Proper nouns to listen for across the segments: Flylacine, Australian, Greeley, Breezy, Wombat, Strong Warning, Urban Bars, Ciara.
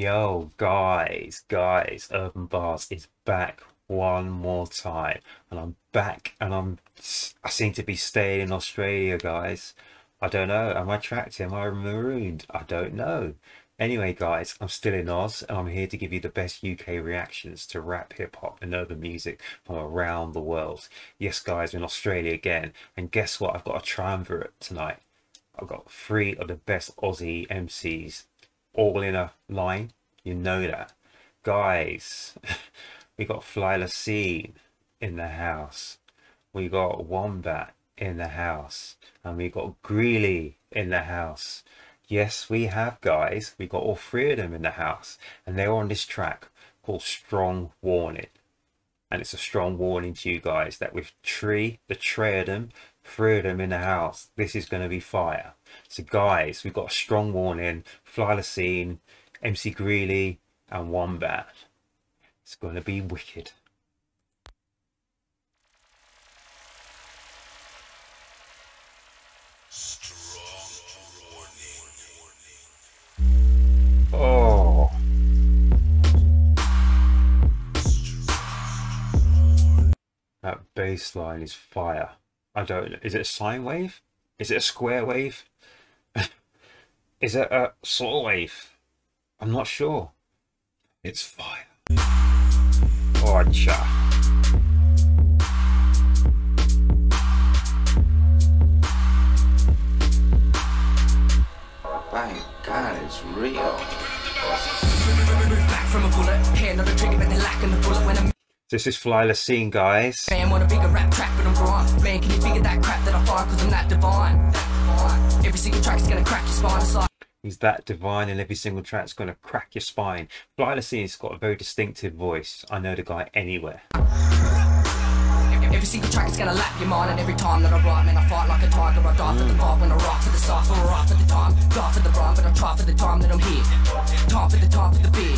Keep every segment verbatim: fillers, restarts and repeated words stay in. Yo, guys, guys, Urban Bars is back one more time, and I'm back, and I'm, I seem to be staying in Australia, guys. I don't know, am I tracked? Am I marooned? I don't know. Anyway, guys, I'm still in Oz, and I'm here to give you the best U K reactions to rap, hip-hop, and urban music from around the world. Yes, guys, we're in Australia again, and guess what? I've got a triumvirate tonight. I've got three of the best Aussie M Cs. All in a line, you know that, guys. We got Flylacine in the house, we got Wombat in the house, and we got Greeley in the house. Yes, we have, guys. We got all three of them in the house, and they're on this track called Strong Warning. And it's a strong warning to you guys that with three the tray of them three of them in the house, this is going to be fire. So guys, we've got a strong warning, Flylacine, M C Greeley and Wombat. It's going to be wicked. Strong warning. Oh. That bass line is fire. I don't know. Is it a sine wave? Is it a square wave? Is it a saw wave? I'm not sure. It's fire. Oh, cha. Thank God it's real. Back from a bullet, hand on the trigger, but they lack in the bullet when I'm. This is Flylacine, guys. Man, want a bigger rap track, but I'm wrong. Man, can you figure that crap that I fire? Because I'm that divine. Every single track's going to crack your spine. It's like... He's that divine, and every single track's going to crack your spine. Flylacine's got a very distinctive voice. I know the guy anywhere. Every single track is going to lap your mind, and every time that I rhyme, man, I fight like a tiger. I die for the vibe when I rock for the cypher, I rock for the time. Die for the rhyme, but I try for the time that I'm here. Time for the time for the beer.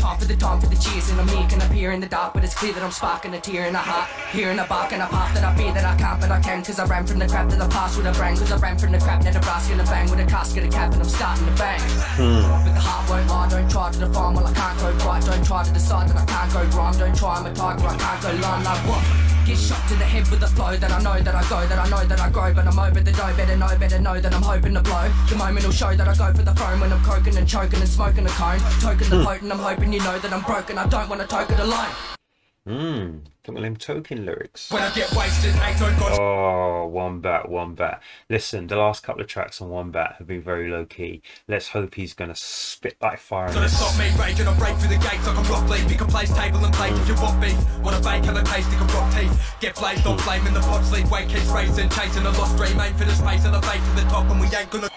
Time for the time for the cheers, and I'm here, can appear in the dark, but it's clear that I'm sparking a tear in a heart, here in a bark and a path that I fear that I can't, but I can, cause I ran from the crap that I passed with a brain, cause I ran from the crap that I brass in a bang with a casket, a cap, and I'm starting to bang. Hmm. But the heart won't lie, don't try to define while I can't go right, don't try to decide that I can't go wrong, don't try, I'm a tiger, I can't go line like what? Get shot to the head with the flow that I know that I go, that I know that I grow, but I'm over the dough, better know, better know that I'm hoping to blow. The moment will show that I go for the throne when I'm croaking and choking and smoking a cone. Token the potent, I'm hoping you know that I'm broken, I don't want to toke it alone. Mmm, don't want them token lyrics. When I get wasted, ain't no God. Oh, Wombat, Wombat. Listen, the last couple of tracks on Wombat have been very low key. Let's hope he's gonna spit like fire. Gonna stop me raging, I break through the gates like a rock leaf. Pick a place, table and plate. If you want beef, want a bake, have a taste, stick a rock teeth. Get blazed on flame in the pot, sleep, wake, keeps raising, chasing a lost dream, aim for the space and a bait to the top, and we ain't gonna.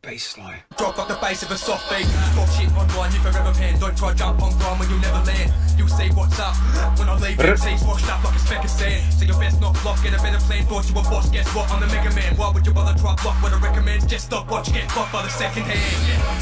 Baseline. Drop like the base of a soft beat. Talk shit online, you forever pan. Don't try jump on ground when you never land. You'll see what's up when I leave. M Cs washed up like a speck of sand. So your best not block, get a better plan. Thought you were boss, guess what? I'm the mega man. Why would you bother try block what I recommend? Just stop watch, get blocked by the second hand.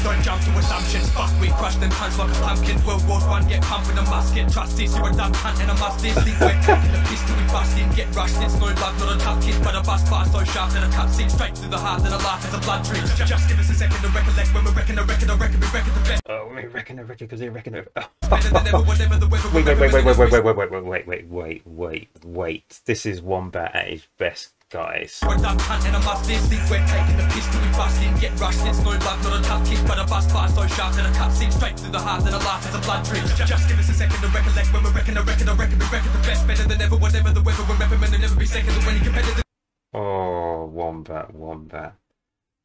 Don't jump to assumptions. Fuck, we crush them punch like a pumpkin. World War One, get pumped with a musket. Trust this, you're a dumb cunt and a must this. Think we're cracking the pistol, we bust in. Get rushed, it's no love, not a tough kid. But a bust far so sharp that a cut seems straight through the heart. That a laugh is a blood trick. Just give us a second to recollect when we reckon, I reckon, I reckon, we reckon the best. Oh, we reckon, I reckon, because they reckon. Wait, wait, wait, wait, wait, wait, wait, wait, wait, wait, wait, wait, wait. This is Wombat at his best, guys. We're done hunting, I must this. Think we're taking the pistol, we bust in, get rushed. It's no love, not a tough kick, but a bust far so sharp that a cut seems straight through the heart that a laugh is a blood trick. Just give us a second to recollect when we reckon, I reckon, I reckon, we reckon the best. Better than ever, whatever the weather, remember, men will never be second to any competitor. Oh, Wombat, Wombat.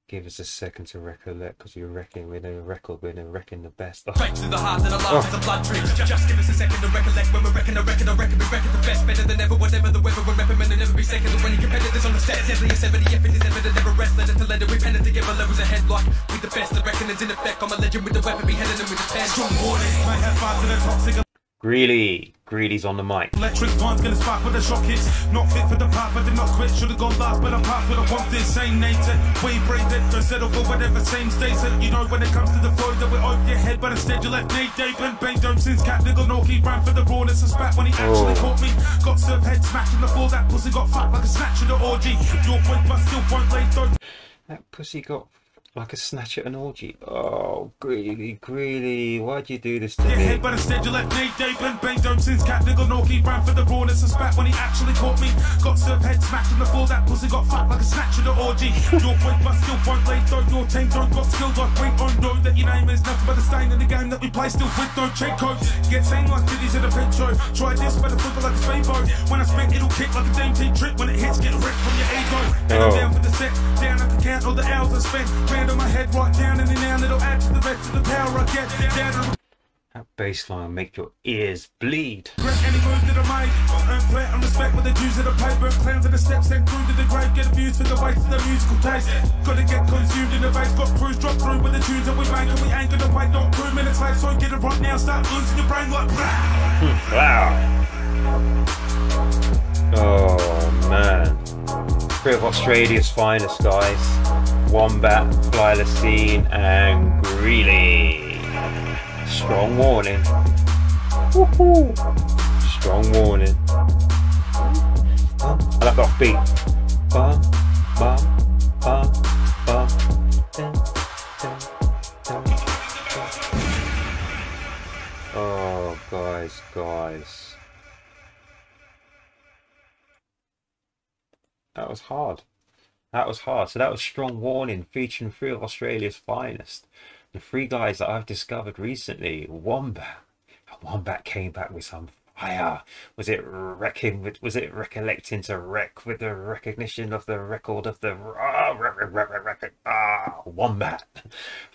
Give us a second to recollect, because you're reckoning with a record, we're reckoning the best. Straight to the heart and a laugh is a blood trick. Just give us a second to recollect when we reckon, I reckon, I reckon, we reckon the best. Better than ever, whatever the weather, remember, men will never be second to any competitors on the set. Deadly as ever, the effort is ever to never rest. Letter to letter, we pen it together, levels ahead, like with the best. The reckoning's in effect, I'm a legend with the weapon, beheaded and with the pen. Strong warning, might have five to the toxic. Greeley, Greeley's on the mic. Electric one's gonna spark with the shock hits. Not fit for the part, but did not quit. Should've gone last, but I'm part, but I want this same nature. We braid it, don't settle for whatever same stays. And you know when it comes to the flow that we're over your head, but instead you left knee deep and bang dope since Cat Niggle Norky ran for the rawness and spat when he actually caught me. Got served head smashing the floor, that pussy got fucked like a snatch of the orgy. Your point, but still won't lay dope. That pussy got like a snatch at an orgy. Oh, Greeley, Greeley, why'd you do this to Get me? Get hit, but instead you left me deep in bang dome since Cat Niggle Norky ran for the rawness and spat when he actually caught me. Got served head smacked and before that pussy got fucked like a snatch at an orgy. Your point but skill won't lay though, your team don't got skill like we on know that your name is nothing but a stain in the game that we play still with though. Check code, get sang like titties in a pet show. Try this but a football like a speedboat. When I spit it'll kick like a D M T trip, when it hits get a wreck from your ego. And I'm down for the set, down I can count all the hours I spent. On my head right down and now it'll add to the rest of the power I get down. That bass line will make your ears bleed. Regret any move that I made. Earn flat and respect with the Jews that I pay. Burn clowns at the steps and through to the grave. Get abused for the waste of the musical taste. Gotta get consumed in the base. Got crews dropped through with the tunes that we make. And we ain't gonna wait not two minutes late. So get it right now, start losing your brain like wow. Oh man. Three of Australia's finest guys. Wombat, Flylacine and Greeley. Strong Warning. Woohoo! Strong Warning. I like the offbeat. Bum, bum, bum, bum. Dun, dun, dun, dun. Oh, guys, guys. That was hard. That was hard. So that was Strong Warning featuring three of Australia's finest. The three guys that I've discovered recently. Wombat. Wombat came back with some fire. Was it wrecking with, was it recollecting to wreck with the recognition of the record of the ah, ah, Wombat.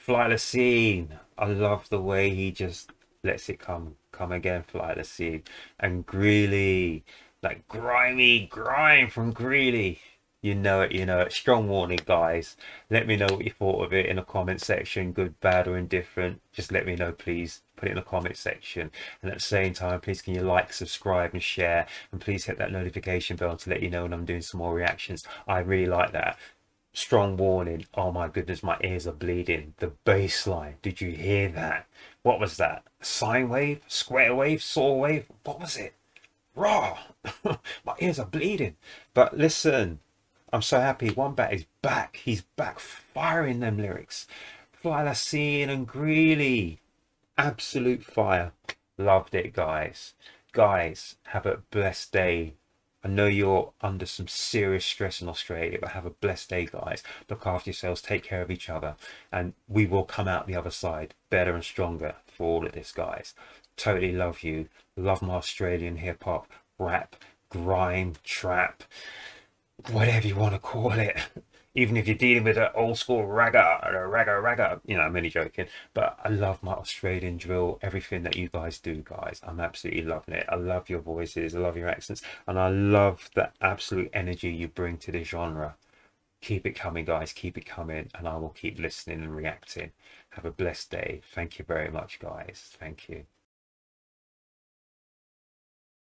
Flylacine. I love the way he just lets it come come again, Flylacine. And Greeley. That grimy grime from Greeley. You know it, you know it. Strong Warning, guys. Let me know what you thought of it in the comment section. Good, bad or indifferent. Just let me know, please. Put it in the comment section. And at the same time, please can you like, subscribe and share. And please hit that notification bell to let you know when I'm doing some more reactions. I really like that. Strong Warning. Oh my goodness, my ears are bleeding. The bass line. Did you hear that? What was that? Sine wave? Square wave? Saw wave? What was it? Raw! My ears are bleeding. But listen. I'm so happy Wombat is back. He's back firing them lyrics. Flylacine and Greeley. Absolute fire. Loved it, guys. Guys, have a blessed day. I know you're under some serious stress in Australia, but have a blessed day, guys. Look after yourselves. Take care of each other. And we will come out the other side better and stronger for all of this, guys. Totally love you. Love my Australian hip-hop, rap, grime, trap. Whatever you want to call it, even if you're dealing with an old school ragga or a ragga ragga, you know, I'm only joking, but I love my Australian drill, everything that you guys do, guys. I'm absolutely loving it. I love your voices, I love your accents, and I love the absolute energy you bring to the genre. Keep it coming, guys. Keep it coming, and I will keep listening and reacting. Have a blessed day. Thank you very much, guys. Thank you.